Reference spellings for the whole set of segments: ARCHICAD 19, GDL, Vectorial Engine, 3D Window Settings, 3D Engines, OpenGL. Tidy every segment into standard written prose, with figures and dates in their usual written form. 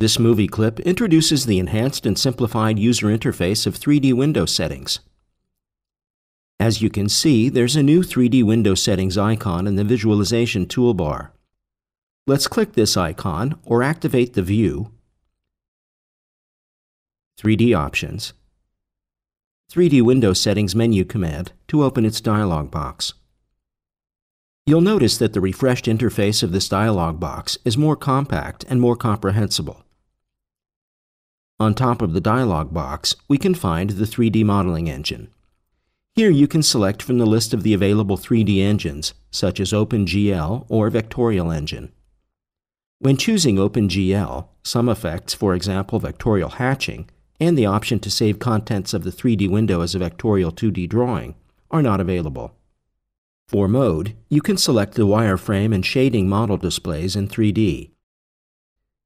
This movie clip introduces the enhanced and simplified user interface of 3D window settings. As you can see, there's a new 3D window settings icon in the visualization toolbar. Let's click this icon or activate the View, 3D Options, 3D Window Settings menu command to open its dialog box. You'll notice that the refreshed interface of this dialog box is more compact and more comprehensible. On top of the dialog box, we can find the 3D modeling engine. Here you can select from the list of the available 3D engines, such as OpenGL or Vectorial Engine. When choosing OpenGL, some effects, for example vectorial hatching, and the option to save contents of the 3D window as a vectorial 2D drawing, are not available. For mode, you can select the wireframe and shading model displays in 3D.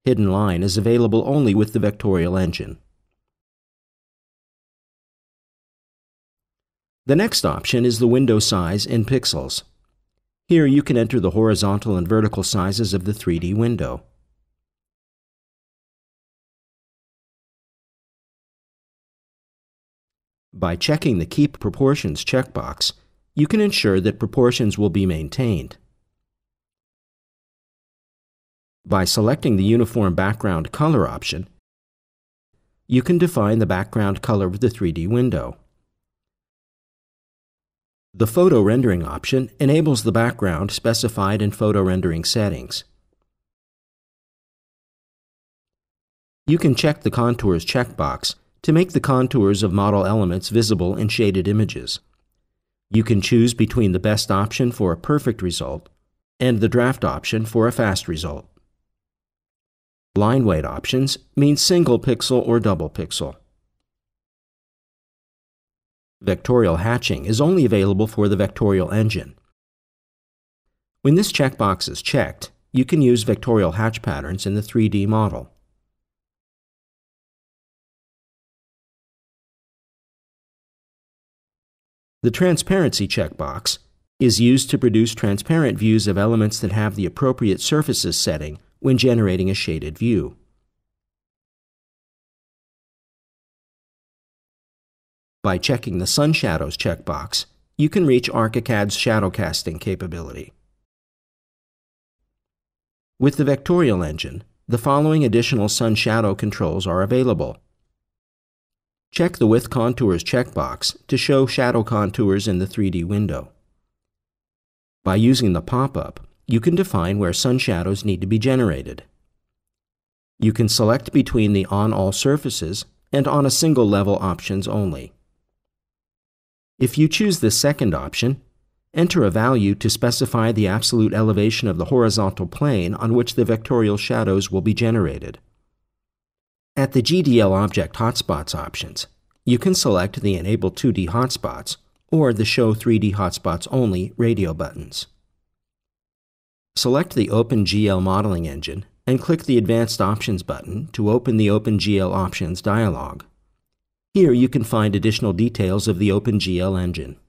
Hidden line is available only with the Vectorial Engine. The next option is the window size in pixels. Here you can enter the horizontal and vertical sizes of the 3D window. By checking the Keep Proportions checkbox, you can ensure that proportions will be maintained. By selecting the Uniform Background Color option, you can define the background color of the 3D window. The Photo Rendering option enables the background specified in photo rendering settings. You can check the Contours checkbox to make the contours of model elements visible in shaded images. You can choose between the Best option for a perfect result and the Draft option for a fast result. Line weight options mean single pixel or double pixel. Vectorial hatching is only available for the Vectorial Engine. When this checkbox is checked, you can use vectorial hatch patterns in the 3D model. The Transparency checkbox is used to produce transparent views of elements that have the appropriate surfaces setting when generating a shaded view. By checking the Sun Shadows checkbox, you can reach Archicad's shadow casting capability. With the Vectorial Engine, the following additional sun shadow controls are available. Check the With Contours checkbox to show shadow contours in the 3D window. By using the pop-up, you can define where sun shadows need to be generated. You can select between the On All Surfaces and On a Single Level options only. If you choose this second option, enter a value to specify the absolute elevation of the horizontal plane on which the vectorial shadows will be generated. At the GDL Object Hotspots options, you can select the Enable 2D Hotspots or the Show 3D Hotspots Only radio buttons. Select the OpenGL Modeling Engine and click the Advanced Options button to open the OpenGL Options dialog. Here you can find additional details of the OpenGL engine.